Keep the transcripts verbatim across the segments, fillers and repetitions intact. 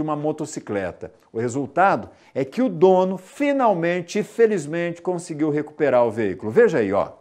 de uma motocicleta. O resultado é que o dono finalmente e felizmente conseguiu recuperar o veículo. Veja aí, ó.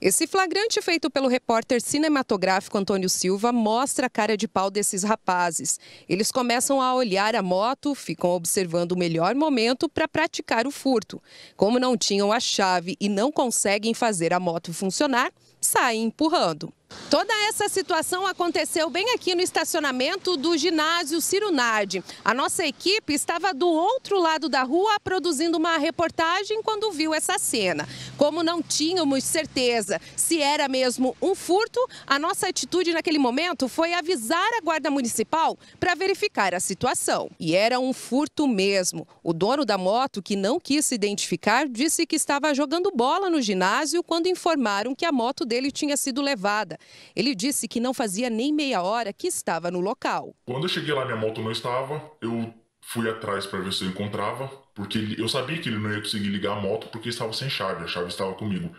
Esse flagrante feito pelo repórter cinematográfico Antônio Silva mostra a cara de pau desses rapazes. Eles começam a olhar a moto, ficam observando o melhor momento para praticar o furto. Como não tinham a chave e não conseguem fazer a moto funcionar, saem empurrando. Toda essa situação aconteceu bem aqui no estacionamento do ginásio Ciro Nardi. A nossa equipe estava do outro lado da rua produzindo uma reportagem quando viu essa cena. Como não tínhamos certeza se era mesmo um furto, a nossa atitude naquele momento foi avisar a guarda municipal para verificar a situação. E era um furto mesmo. O dono da moto, que não quis se identificar, disse que estava jogando bola no ginásio quando informaram que a moto dele tinha sido levada. Ele disse que não fazia nem meia hora que estava no local. Quando eu cheguei lá, minha moto não estava. Eu fui atrás para ver se eu encontrava, porque eu sabia que ele não ia conseguir ligar a moto porque estava sem chave, a chave estava comigo.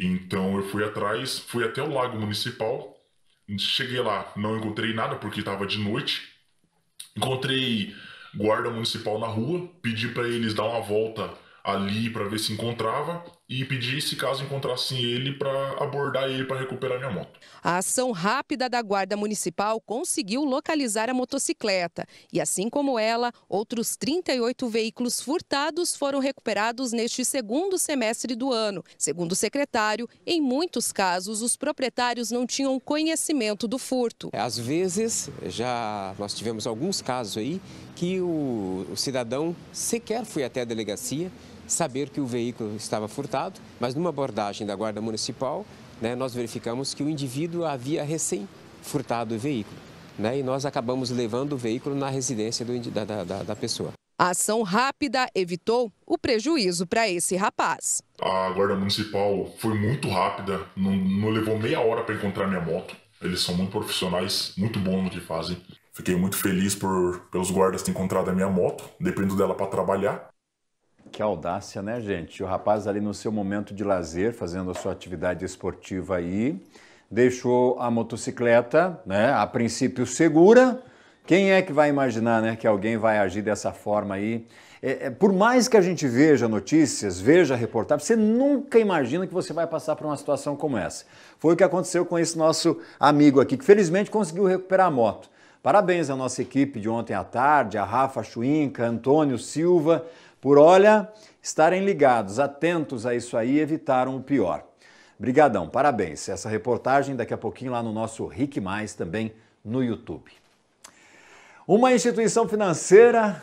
Então eu fui atrás, fui até o lago municipal, cheguei lá, não encontrei nada porque estava de noite. Encontrei guarda municipal na rua, pedi para eles dar uma volta ali para ver se encontrava e pedir, se caso encontrassem ele, para abordar ele para recuperar minha moto. A ação rápida da Guarda Municipal conseguiu localizar a motocicleta e, assim como ela, outros trinta e oito veículos furtados foram recuperados neste segundo semestre do ano. Segundo o secretário, em muitos casos os proprietários não tinham conhecimento do furto. Às vezes, já nós tivemos alguns casos aí que o, o cidadão sequer foi até a delegacia saber que o veículo estava furtado, mas numa abordagem da Guarda Municipal, né, nós verificamos que o indivíduo havia recém furtado o veículo, né, e nós acabamos levando o veículo na residência do, da, da, da pessoa. A ação rápida evitou o prejuízo para esse rapaz. A Guarda Municipal foi muito rápida, não, não levou meia hora para encontrar minha moto. Eles são muito profissionais, muito bons no que fazem. Fiquei muito feliz por, pelos guardas terem encontrado a minha moto, dependo dela para trabalhar. Que audácia, né, gente? O rapaz ali no seu momento de lazer, fazendo a sua atividade esportiva aí, deixou a motocicleta, né, a princípio segura. Quem é que vai imaginar, né, que alguém vai agir dessa forma aí? É, é, por mais que a gente veja notícias, veja reportagem, você nunca imagina que você vai passar por uma situação como essa. Foi o que aconteceu com esse nosso amigo aqui, que felizmente conseguiu recuperar a moto. Parabéns à nossa equipe de ontem à tarde, a Rafa Chuinca, Antônio Silva, por, olha, estarem ligados, atentos a isso aí, evitaram o pior. Brigadão, parabéns. Essa reportagem daqui a pouquinho lá no nosso R I C mais, também no YouTube. Uma instituição financeira